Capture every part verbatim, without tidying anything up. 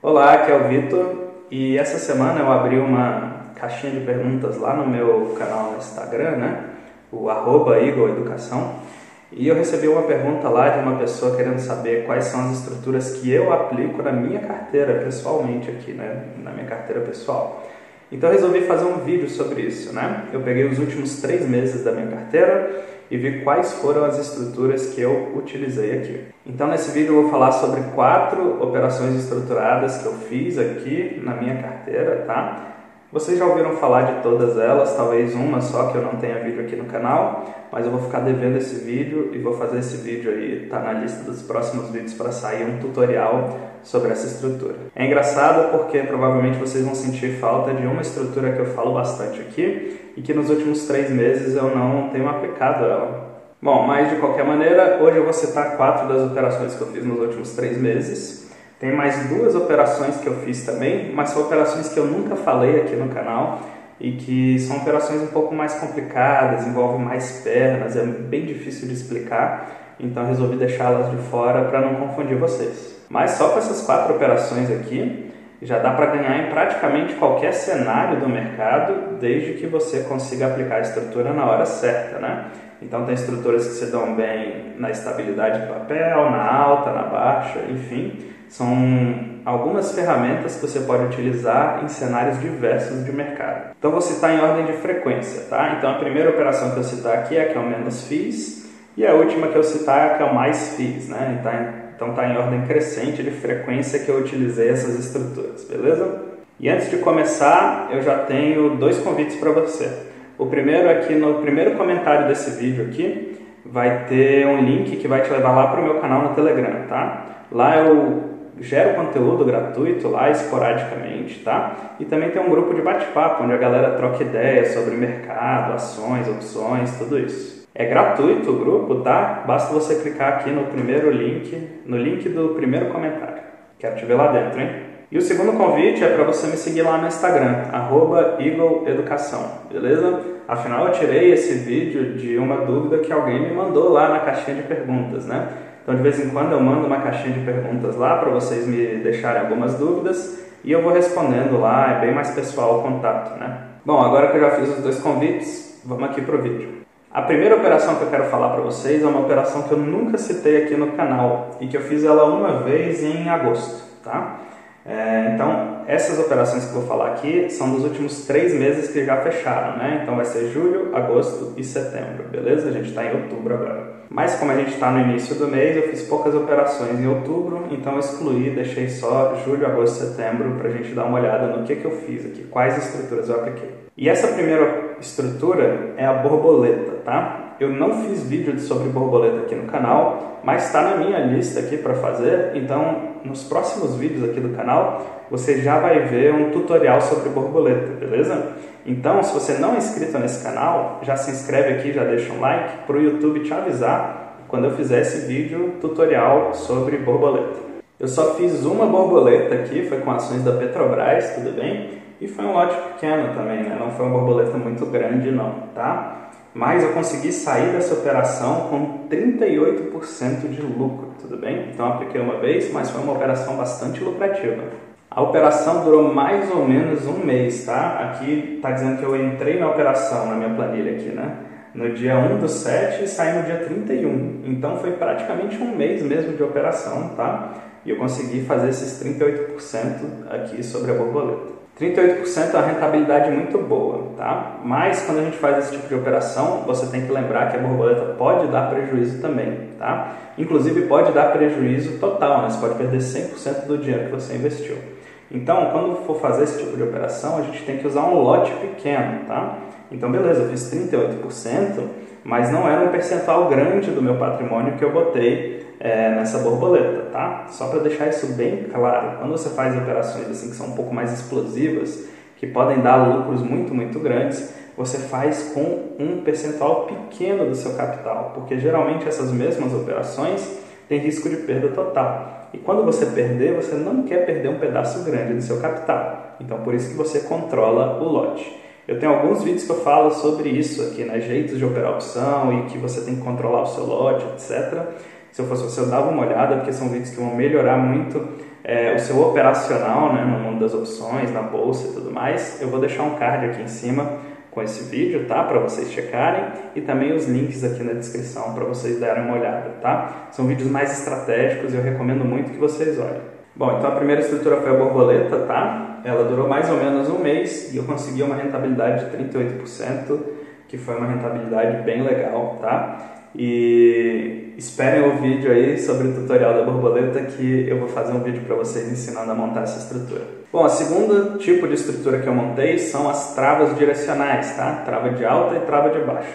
Olá, aqui é o Vitor e essa semana eu abri uma caixinha de perguntas lá no meu canal no Instagram, né? O arroba Eagle Educação, e eu recebi uma pergunta lá de uma pessoa querendo saber quais são as estruturas que eu aplico na minha carteira pessoalmente aqui, né? Na minha carteira pessoal. Então eu resolvi fazer um vídeo sobre isso, né? Eu peguei os últimos três meses da minha carteira e vi quais foram as estruturas que eu utilizei aqui. Então nesse vídeo eu vou falar sobre quatro operações estruturadas que eu fiz aqui na minha carteira, tá? Vocês já ouviram falar de todas elas, talvez uma só que eu não tenha vídeo aqui no canal, mas eu vou ficar devendo esse vídeo e vou fazer esse vídeo aí, tá na lista dos próximos vídeos para sair um tutorial sobre essa estrutura. É engraçado porque provavelmente vocês vão sentir falta de uma estrutura que eu falo bastante aqui e que nos últimos três meses eu não tenho aplicado ela. Bom, mas de qualquer maneira, hoje eu vou citar quatro das operações que eu fiz nos últimos três meses. Tem mais duas operações que eu fiz também, mas são operações que eu nunca falei aqui no canal e que são operações um pouco mais complicadas, envolvem mais pernas, é bem difícil de explicar, então resolvi deixá-las de fora para não confundir vocês. Mas só com essas quatro operações aqui, já dá para ganhar em praticamente qualquer cenário do mercado, desde que você consiga aplicar a estrutura na hora certa, né? Então tem estruturas que se dão bem na estabilidade do papel, na alta, na baixa, enfim. São algumas ferramentas que você pode utilizar em cenários diversos de mercado. Então vou citar em ordem de frequência, tá? Então a primeira operação que eu citar aqui é a que eu menos fiz e a última que eu citar é a que eu mais fiz, né? Então tá em ordem crescente de frequência que eu utilizei essas estruturas, beleza? E antes de começar, eu já tenho dois convites para você. O primeiro é que no primeiro comentário desse vídeo aqui vai ter um link que vai te levar lá para o meu canal no Telegram, tá? Lá eu gero conteúdo gratuito lá esporadicamente, tá? E também tem um grupo de bate-papo onde a galera troca ideias sobre mercado, ações, opções, tudo isso. É gratuito o grupo, tá? Basta você clicar aqui no primeiro link, no link do primeiro comentário. Quero te ver lá dentro, hein? E o segundo convite é para você me seguir lá no Instagram, arroba Eagle Educação, beleza? Afinal, eu tirei esse vídeo de uma dúvida que alguém me mandou lá na caixinha de perguntas, né? Então, de vez em quando eu mando uma caixinha de perguntas lá para vocês me deixarem algumas dúvidas e eu vou respondendo lá, é bem mais pessoal o contato, né? Bom, agora que eu já fiz os dois convites, vamos aqui pro vídeo. A primeira operação que eu quero falar para vocês é uma operação que eu nunca citei aqui no canal e que eu fiz ela uma vez em agosto, tá? É, então, essas operações que eu vou falar aqui são dos últimos três meses que já fecharam, né? Então vai ser julho, agosto e setembro, beleza? A gente está em outubro agora. Mas como a gente está no início do mês, eu fiz poucas operações em outubro, então eu excluí, deixei só julho, agosto e setembro para a gente dar uma olhada no que, que eu fiz aqui, quais estruturas eu apliquei. E essa primeira estrutura é a borboleta, tá? Eu não fiz vídeo sobre borboleta aqui no canal, mas está na minha lista aqui para fazer, então nos próximos vídeos aqui do canal você já vai ver um tutorial sobre borboleta, beleza? Então, se você não é inscrito nesse canal, já se inscreve aqui, já deixa um like para o YouTube te avisar quando eu fizer esse vídeo tutorial sobre borboleta. Eu só fiz uma borboleta aqui, foi com ações da Petrobras, tudo bem? E foi um lote pequeno também, né? Não foi uma borboleta muito grande não, tá? Mas eu consegui sair dessa operação com trinta e oito por cento de lucro, tudo bem? Então apliquei uma vez, mas foi uma operação bastante lucrativa. A operação durou mais ou menos um mês, tá? Aqui está dizendo que eu entrei na operação, na minha planilha aqui, né? No dia um do sete e saí no dia trinta e um. Então foi praticamente um mês mesmo de operação, tá? E eu consegui fazer esses trinta e oito por cento aqui sobre a borboleta. trinta e oito por cento é uma rentabilidade muito boa, tá? Mas quando a gente faz esse tipo de operação, você tem que lembrar que a borboleta pode dar prejuízo também, tá? Inclusive pode dar prejuízo total, né? Você pode perder cem por cento do dinheiro que você investiu. Então, quando for fazer esse tipo de operação, a gente tem que usar um lote pequeno, tá? Então, beleza, eu fiz trinta e oito por cento, mas não era um percentual grande do meu patrimônio que eu botei É, nessa borboleta, tá? Só para deixar isso bem claro, quando você faz operações assim que são um pouco mais explosivas, que podem dar lucros muito, muito grandes, você faz com um percentual pequeno do seu capital, porque geralmente essas mesmas operações têm risco de perda total. E quando você perder, você não quer perder um pedaço grande do seu capital. Então, por isso que você controla o lote. Eu tenho alguns vídeos que eu falo sobre isso aqui, né? Jeitos de operar opção e que você tem que controlar o seu lote, etcétera. Se eu fosse você, eu dava uma olhada, porque são vídeos que vão melhorar muito é, o seu operacional, né, no mundo das opções, na bolsa e tudo mais. Eu vou deixar um card aqui em cima com esse vídeo, tá? Para vocês checarem, e também os links aqui na descrição para vocês darem uma olhada, tá? São vídeos mais estratégicos e eu recomendo muito que vocês olhem. Bom, então a primeira estrutura foi a borboleta, tá? Ela durou mais ou menos um mês e eu consegui uma rentabilidade de trinta e oito por cento, que foi uma rentabilidade bem legal, tá? E esperem o vídeo aí sobre o tutorial da borboleta, que eu vou fazer um vídeo para vocês ensinando a montar essa estrutura. Bom, a segunda tipo de estrutura que eu montei são as travas direcionais, tá? Trava de alta e trava de baixa.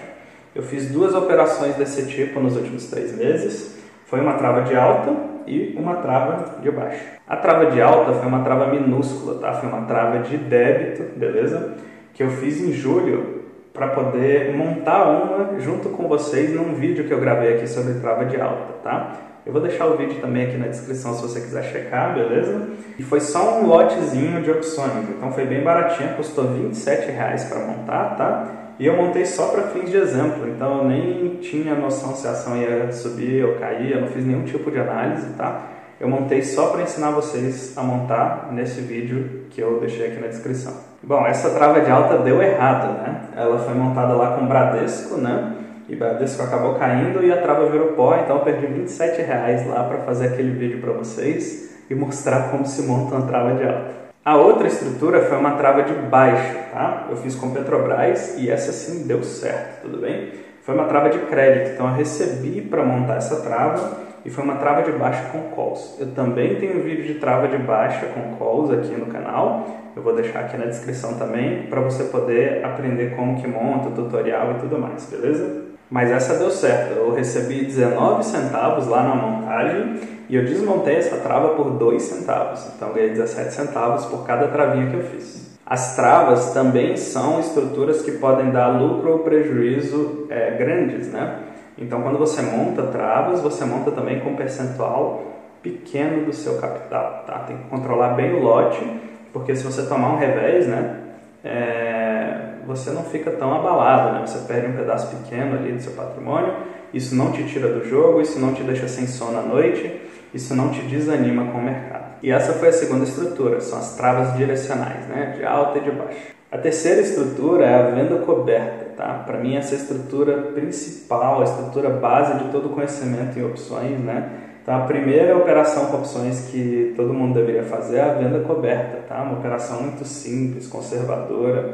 Eu fiz duas operações desse tipo nos últimos três meses. Foi uma trava de alta e uma trava de baixo. A trava de alta foi uma trava minúscula, tá? Foi uma trava de débito, beleza? Que eu fiz em julho para poder montar uma junto com vocês num vídeo que eu gravei aqui sobre trava de alta, tá? Eu vou deixar o vídeo também aqui na descrição se você quiser checar, beleza? E foi só um lotezinho de opções, então foi bem baratinho, custou vinte e sete reais para montar, tá? E eu montei só para fins de exemplo, então eu nem tinha noção se a ação ia subir ou cair, eu não fiz nenhum tipo de análise, tá? Eu montei só para ensinar vocês a montar nesse vídeo que eu deixei aqui na descrição. Bom, essa trava de alta deu errado, né? Ela foi montada lá com Bradesco, né? E Bradesco acabou caindo e a trava virou pó, então eu perdi vinte e sete reais lá para fazer aquele vídeo para vocês e mostrar como se monta uma trava de alta. A outra estrutura foi uma trava de baixo, tá? Eu fiz com Petrobras e essa sim deu certo, tudo bem? Foi uma trava de crédito, então eu recebi para montar essa trava e foi uma trava de baixo com calls. Eu também tenho um vídeo de trava de baixa com calls aqui no canal, eu vou deixar aqui na descrição também para você poder aprender como que monta, tutorial e tudo mais, beleza? Mas essa deu certo, eu recebi dezenove centavos lá na montagem e eu desmontei essa trava por dois centavos, então eu ganhei dezessete centavos por cada travinha que eu fiz. As travas também são estruturas que podem dar lucro ou prejuízo é, grandes, né? Então quando você monta travas, você monta também com um percentual pequeno do seu capital, tá? Tem que controlar bem o lote, porque se você tomar um revés, né? É... você não fica tão abalado, né? Você perde um pedaço pequeno ali do seu patrimônio, isso não te tira do jogo, isso não te deixa sem sono à noite, isso não te desanima com o mercado. E essa foi a segunda estrutura, são as travas direcionais, né? De alta e de baixo. A terceira estrutura é a venda coberta, tá? Para mim essa é a estrutura principal, a estrutura base de todo o conhecimento em opções, né? Então a primeira operação com opções que todo mundo deveria fazer é a venda coberta, tá? Uma operação muito simples, conservadora,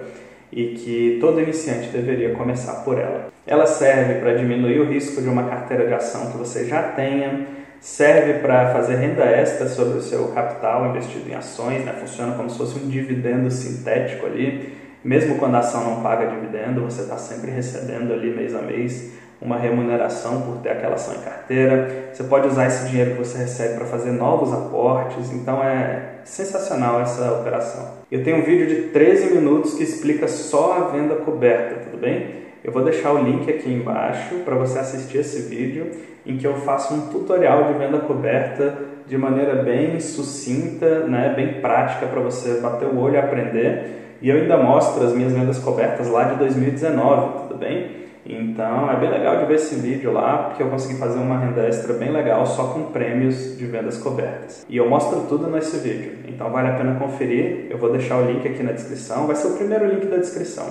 e que todo iniciante deveria começar por ela. Ela serve para diminuir o risco de uma carteira de ação que você já tenha, serve para fazer renda extra sobre o seu capital investido em ações, né? Funciona como se fosse um dividendo sintético ali, mesmo quando a ação não paga dividendo, você está sempre recebendo ali mês a mês uma remuneração por ter aquela ação em carteira. Você pode usar esse dinheiro que você recebe para fazer novos aportes, então é sensacional essa operação. Eu tenho um vídeo de treze minutos que explica só a venda coberta, tudo bem? Eu vou deixar o link aqui embaixo para você assistir esse vídeo, em que eu faço um tutorial de venda coberta de maneira bem sucinta, né? Bem prática para você bater o olho e aprender. E eu ainda mostro as minhas vendas cobertas lá de dois mil e dezenove, tudo bem? Então é bem legal de ver esse vídeo lá, porque eu consegui fazer uma renda extra bem legal só com prêmios de vendas cobertas. E eu mostro tudo nesse vídeo, então vale a pena conferir. Eu vou deixar o link aqui na descrição, vai ser o primeiro link da descrição.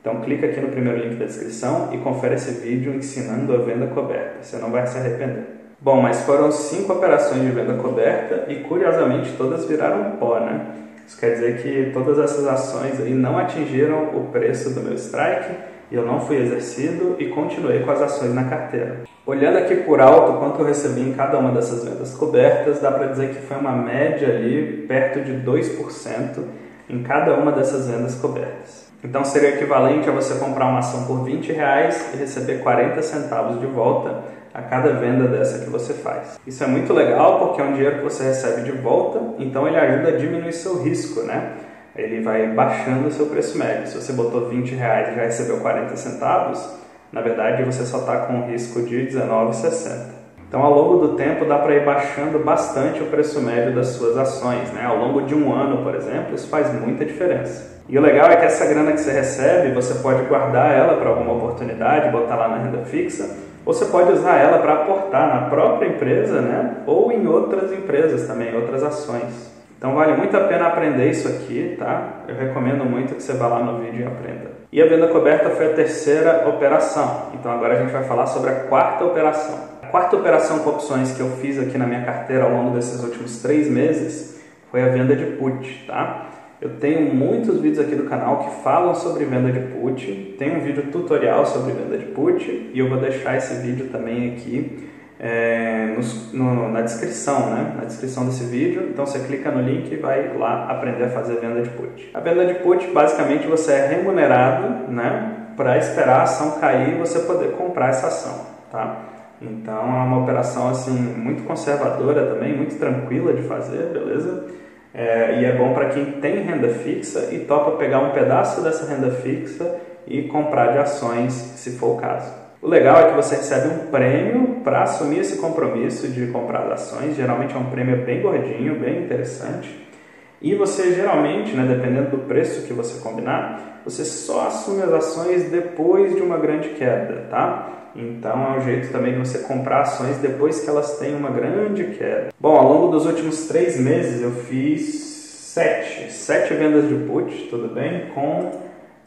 Então clica aqui no primeiro link da descrição e confere esse vídeo ensinando a venda coberta, você não vai se arrepender. Bom, mas foram cinco operações de venda coberta e curiosamente todas viraram pó, né? Isso quer dizer que todas essas ações aí não atingiram o preço do meu strike, eu não fui exercido e continuei com as ações na carteira. Olhando aqui por alto quanto eu recebi em cada uma dessas vendas cobertas, dá para dizer que foi uma média ali perto de dois por cento em cada uma dessas vendas cobertas. Então seria equivalente a você comprar uma ação por vinte reais e receber quarenta centavos de volta a cada venda dessa que você faz. Isso é muito legal porque é um dinheiro que você recebe de volta, então ele ajuda a diminuir seu risco, né? Ele vai baixando o seu preço médio. Se você botou vinte reais e já recebeu quarenta centavos, na verdade você só está com um risco de dezenove reais e sessenta centavos. Então ao longo do tempo dá para ir baixando bastante o preço médio das suas ações, né? Ao longo de um ano, por exemplo, isso faz muita diferença. E o legal é que essa grana que você recebe, você pode guardar ela para alguma oportunidade, botar lá na renda fixa, Você pode usar ela para aportar na própria empresa, né? Ou em outras empresas também, outras ações. Então vale muito a pena aprender isso aqui, tá? Eu recomendo muito que você vá lá no vídeo e aprenda. E a venda coberta foi a terceira operação. Então agora a gente vai falar sobre a quarta operação. A quarta operação com opções que eu fiz aqui na minha carteira ao longo desses últimos três meses foi a venda de put, tá? Eu tenho muitos vídeos aqui do canal que falam sobre venda de put, tem um vídeo tutorial sobre venda de put e eu vou deixar esse vídeo também aqui é, no, no, na descrição, né? Na descrição desse vídeo, então você clica no link e vai lá aprender a fazer venda de put. A venda de put, basicamente, você é remunerado, né? Para esperar a ação cair e você poder comprar essa ação, tá? Então é uma operação assim muito conservadora também, muito tranquila de fazer, beleza? É, e é bom para quem tem renda fixa e topa pegar um pedaço dessa renda fixa e comprar de ações, se for o caso. O legal é que você recebe um prêmio para assumir esse compromisso de comprar ações. Geralmente é um prêmio bem gordinho, bem interessante. E você geralmente, né, dependendo do preço que você combinar, você só assume as ações depois de uma grande queda, tá? Então é um jeito também de você comprar ações depois que elas têm uma grande queda. Bom, ao longo dos últimos três meses eu fiz sete, sete vendas de put, tudo bem? Com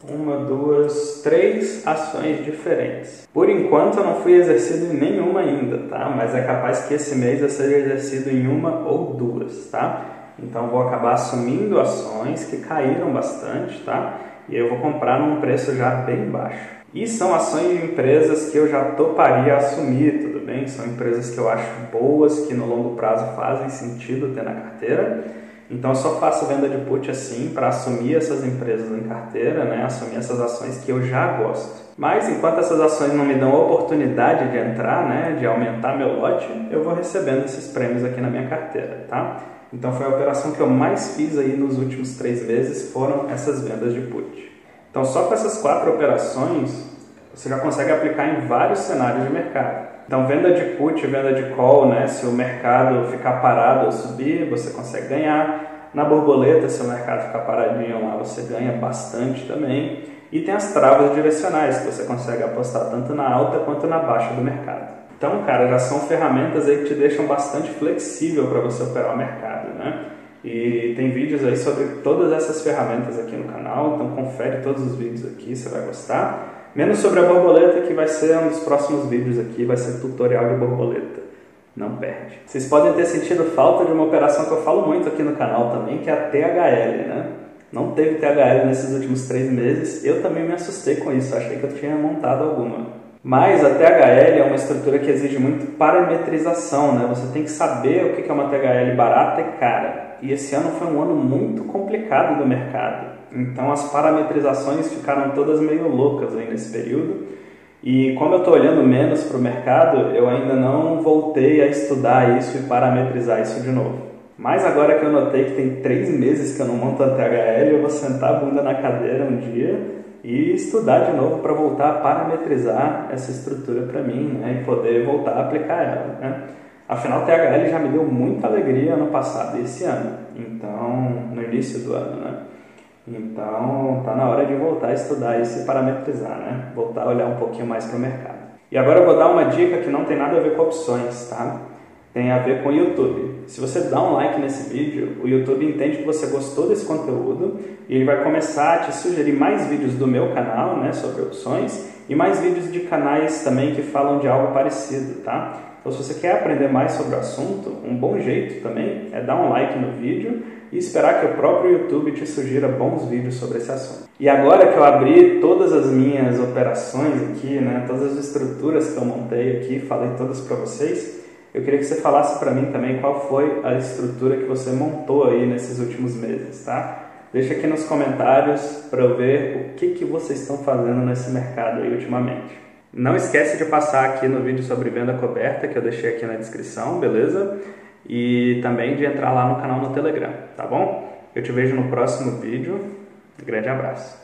uma, duas, três ações diferentes. Por enquanto eu não fui exercido em nenhuma ainda, tá? Mas é capaz que esse mês eu seja exercido em uma ou duas, tá? Então vou acabar assumindo ações que caíram bastante, tá? E eu vou comprar num preço já bem baixo. E são ações de empresas que eu já toparia assumir, tudo bem? São empresas que eu acho boas, que no longo prazo fazem sentido ter na carteira. Então eu só faço venda de put assim para assumir essas empresas em carteira, né? Assumir essas ações que eu já gosto. Mas enquanto essas ações não me dão oportunidade de entrar, né? De aumentar meu lote, eu vou recebendo esses prêmios aqui na minha carteira, tá? Então foi a operação que eu mais fiz aí nos últimos três meses, foram essas vendas de put. Então só com essas quatro operações você já consegue aplicar em vários cenários de mercado. Então venda de put, venda de call, né? Se o mercado ficar parado ou subir, você consegue ganhar. Na borboleta, se o mercado ficar paradinho lá, você ganha bastante também. E tem as travas direcionais, que você consegue apostar tanto na alta quanto na baixa do mercado. Então, cara, já são ferramentas aí que te deixam bastante flexível para você operar o mercado, né? E tem vídeos aí sobre todas essas ferramentas aqui no canal, então confere todos os vídeos aqui, você vai gostar. Menos sobre a borboleta, que vai ser um dos próximos vídeos aqui, vai ser tutorial de borboleta. Não perde. Vocês podem ter sentido falta de uma operação que eu falo muito aqui no canal também, que é a T H L, né? Não teve T H L nesses últimos três meses, eu também me assustei com isso, achei que eu tinha montado alguma. Mas a T H L é uma estrutura que exige muito parametrização, né? Você tem que saber o que é uma T H L barata e cara. E esse ano foi um ano muito complicado do mercado. Então as parametrizações ficaram todas meio loucas aí nesse período. E como eu estou olhando menos para o mercado, eu ainda não voltei a estudar isso e parametrizar isso de novo. Mas agora que eu notei que tem três meses que eu não monto a T H L, eu vou sentar a bunda na cadeira um dia e estudar de novo para voltar a parametrizar essa estrutura para mim, né? E poder voltar a aplicar ela, né? Afinal, a T H L já me deu muita alegria ano passado e esse ano, então, no início do ano, né? Então, tá na hora de voltar a estudar isso e parametrizar, né? Voltar a olhar um pouquinho mais para o mercado. E agora eu vou dar uma dica que não tem nada a ver com opções, tá? Tem a ver com o YouTube. Se você dá um like nesse vídeo, o YouTube entende que você gostou desse conteúdo e ele vai começar a te sugerir mais vídeos do meu canal, né, sobre opções, e mais vídeos de canais também que falam de algo parecido, tá? Então se você quer aprender mais sobre o assunto, um bom jeito também é dar um like no vídeo e esperar que o próprio YouTube te sugira bons vídeos sobre esse assunto. E agora que eu abri todas as minhas operações aqui, né, todas as estruturas que eu montei aqui, falei todas para vocês, eu queria que você falasse para mim também qual foi a estrutura que você montou aí nesses últimos meses, tá? Deixa aqui nos comentários para eu ver o que, que vocês estão fazendo nesse mercado aí ultimamente. Não esquece de passar aqui no vídeo sobre venda coberta que eu deixei aqui na descrição, beleza? E também de entrar lá no canal no Telegram, tá bom? Eu te vejo no próximo vídeo. Um grande abraço.